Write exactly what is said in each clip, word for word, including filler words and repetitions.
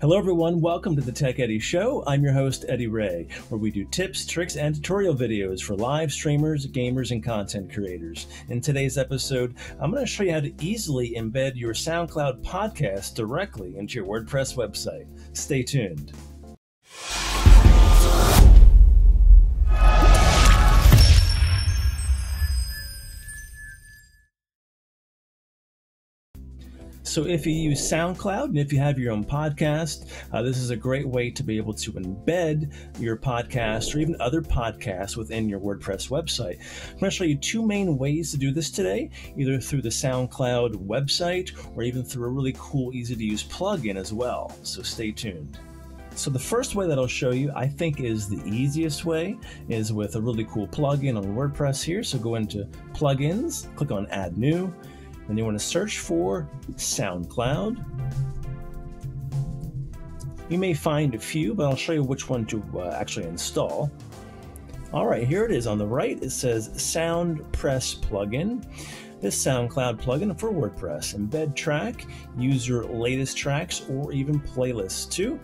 Hello everyone, welcome to the Tech Eddy Show. I'm your host, Eddy Ray, where we do tips, tricks, and tutorial videos for live streamers, gamers, and content creators. In today's episode, I'm going to show you how to easily embed your SoundCloud podcast directly into your WordPress website. Stay tuned. So if you use SoundCloud and if you have your own podcast, uh, this is a great way to be able to embed your podcast or even other podcasts within your WordPress website. I'm going to show you two main ways to do this today, either through the SoundCloud website or even through a really cool, easy to use plugin as well. So stay tuned. So the first way that I'll show you, I think, is the easiest way, is with a really cool plugin on WordPress here. So go into plugins, click on add new. And you want to search for SoundCloud. You may find a few, but I'll show you which one to uh, actually install. All right, here it is. On the right, it says SoundPress plugin. This SoundCloud plugin for WordPress. Embed track, use your latest tracks, or even playlists too.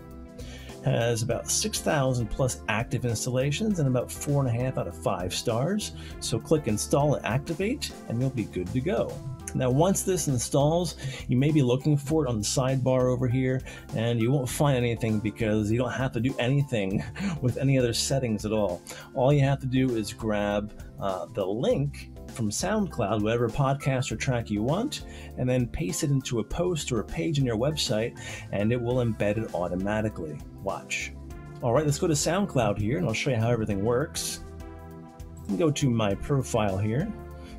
Has about six thousand plus active installations and about four and a half out of five stars. So click install and activate, and you'll be good to go. Now, once this installs, you may be looking for it on the sidebar over here, and you won't find anything because you don't have to do anything with any other settings at all. All you have to do is grab uh, the link from SoundCloud, whatever podcast or track you want, and then paste it into a post or a page on your website, and it will embed it automatically. Watch. All right, let's go to SoundCloud here, and I'll show you how everything works. You can go to my profile here.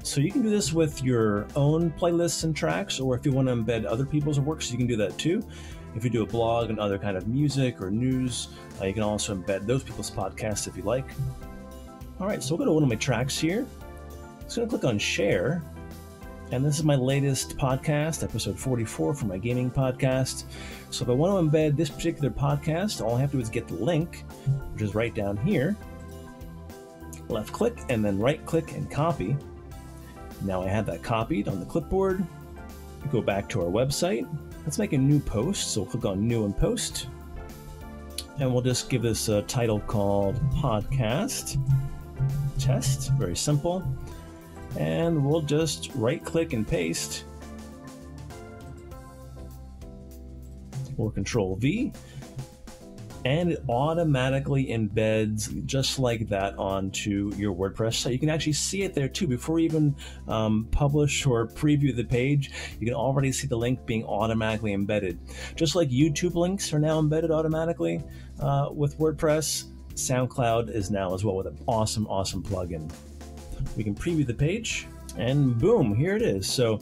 So you can do this with your own playlists and tracks, or if you want to embed other people's works, you can do that too. If you do a blog and other kind of music or news, uh, you can also embed those people's podcasts if you like. All right, so we'll go to one of my tracks here. So I'm going to click on share. And this is my latest podcast, episode forty-four for my gaming podcast. So if I want to embed this particular podcast, all I have to do is get the link, which is right down here. Left click and then right click and copy. Now I have that copied on the clipboard. Go back to our website. Let's make a new post. So we'll click on new and post. And we'll just give this a title called podcast test. Very simple. And we'll just right click and paste. Or control V. And it automatically embeds just like that onto your WordPress site. So you can actually see it there too. Before you even um, publish or preview the page, you can already see the link being automatically embedded. Just like YouTube links are now embedded automatically uh, with WordPress, SoundCloud is now as well with an awesome, awesome plugin. We can preview the page. And boom, here it is. So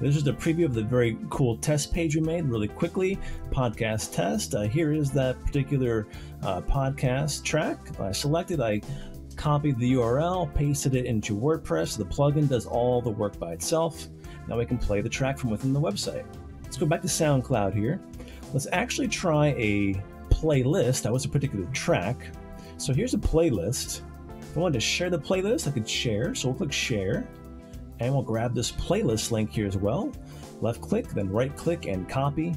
this is a preview of the very cool test page we made really quickly, podcast test. Uh, here is that particular uh, podcast track I selected. I copied the U R L, pasted it into WordPress. The plugin does all the work by itself. Now we can play the track from within the website. Let's go back to SoundCloud here. Let's actually try a playlist. That was a particular track. So here's a playlist. If I wanted to share the playlist, I could share. So we'll click share. And we'll grab this playlist link here as well. Left click, then right click and copy.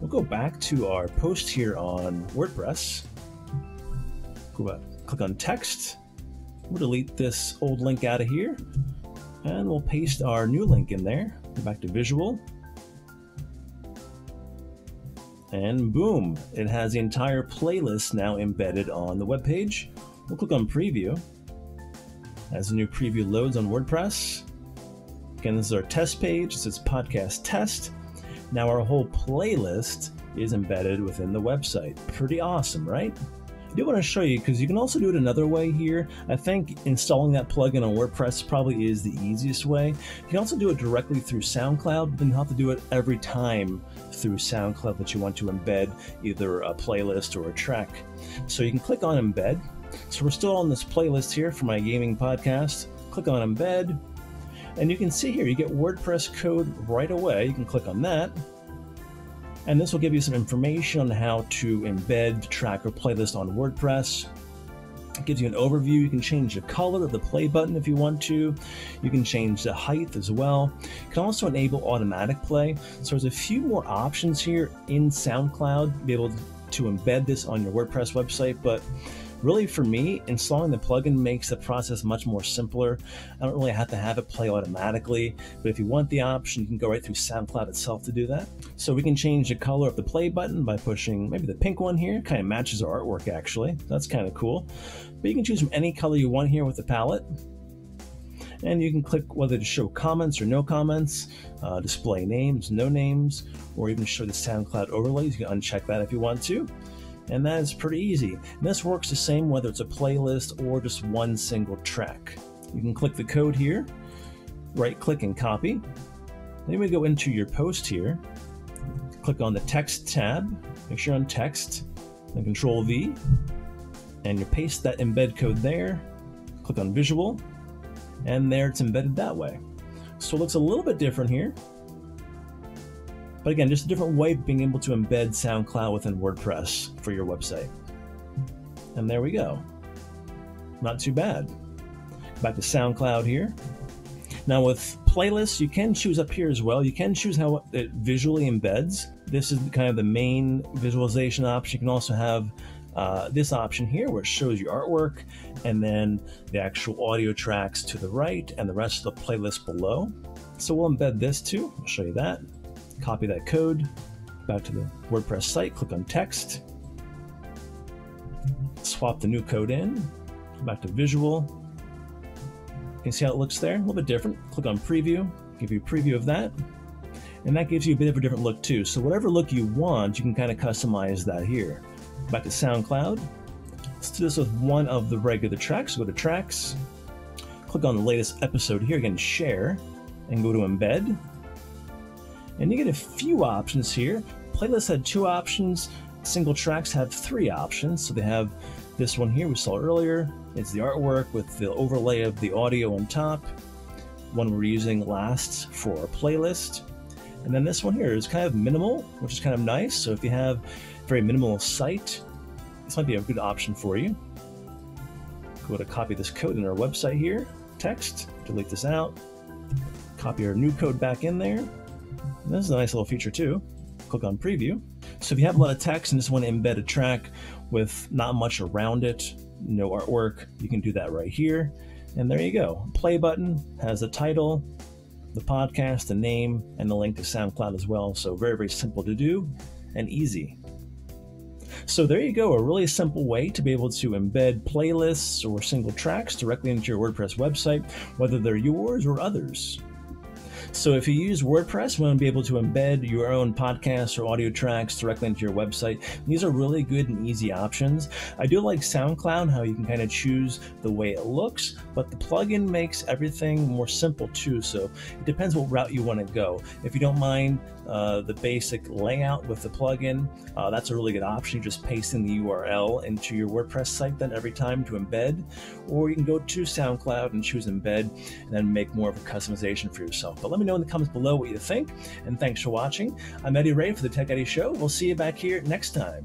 We'll go back to our post here on WordPress. Go back, click on text. We'll delete this old link out of here. And we'll paste our new link in there. Go back to visual. And boom, it has the entire playlist now embedded on the web page. We'll click on preview. As the new preview loads on WordPress. Again, this is our test page. It says podcast test. Now our whole playlist is embedded within the website. Pretty awesome, right? I do want to show you because you can also do it another way here. I think installing that plugin on WordPress probably is the easiest way. You can also do it directly through SoundCloud, but then you'll have to do it every time through SoundCloud that you want to embed either a playlist or a track. So you can click on embed. So we're still on this playlist here for my gaming podcast. Click on embed. And you can see here, you get WordPress code right away. You can click on that. And this will give you some information on how to embed track or playlist on WordPress. It gives you an overview. You can change the color of the play button if you want to. You can change the height as well. You can also enable automatic play. So there's a few more options here in SoundCloud to be able to embed this on your WordPress website, but really for me, installing the plugin makes the process much more simpler. I don't really have to have it play automatically, but if you want the option, you can go right through SoundCloud itself to do that. So we can change the color of the play button by pushing maybe the pink one here. It kind of matches our artwork actually. That's kind of cool. But you can choose from any color you want here with the palette. And you can click whether to show comments or no comments, uh, display names, no names, or even show the SoundCloud overlays. You can uncheck that if you want to. And that is pretty easy. And this works the same whether it's a playlist or just one single track. You can click the code here, right click and copy. Then we go into your post here, click on the text tab, make sure you're on text, then control V, and you paste that embed code there, click on visual, and there it's embedded that way. So it looks a little bit different here. But again, just a different way of being able to embed SoundCloud within WordPress for your website. And there we go. Not too bad. Back to SoundCloud here. Now with playlists, you can choose up here as well. You can choose how it visually embeds. This is kind of the main visualization option. You can also have uh, this option here where it shows your artwork and then the actual audio tracks to the right and the rest of the playlist below. So we'll embed this too. I'll show you that. Copy that code, back to the WordPress site, click on text, swap the new code in, back to visual. You can see how it looks there, a little bit different. Click on preview, give you a preview of that. And that gives you a bit of a different look too. So whatever look you want, you can kind of customize that here. Back to SoundCloud. Let's do this with one of the regular tracks. Go to tracks, click on the latest episode here, again, share, and go to embed. And you get a few options here. Playlists had two options. Single tracks have three options. So they have this one here we saw earlier. It's the artwork with the overlay of the audio on top. One we're using last for our playlist. And then this one here is kind of minimal, which is kind of nice. So if you have a very minimal site, this might be a good option for you. Go to copy this code in our website here. Text, delete this out. Copy our new code back in there. This is a nice little feature too. Click on preview. So if you have a lot of text and just want to embed a track with not much around it, no artwork, you can do that right here. And there you go. Play button has the title, the podcast, the name, and the link to SoundCloud as well. So very, very simple to do and easy. So there you go, a really simple way to be able to embed playlists or single tracks directly into your WordPress website, whether they're yours or others. So if you use WordPress, you want to be able to embed your own podcasts or audio tracks directly into your website. These are really good and easy options. I do like SoundCloud, how you can kind of choose the way it looks, but the plugin makes everything more simple too. So it depends what route you want to go. If you don't mind uh, the basic layout with the plugin, uh, that's a really good option. You're just pasting the U R L into your WordPress site then every time to embed, or you can go to SoundCloud and choose embed and then make more of a customization for yourself. But let me know in the comments below what you think, and thanks for watching. I'm Eddy Ray for the Tech Eddy Show. We'll see you back here next time.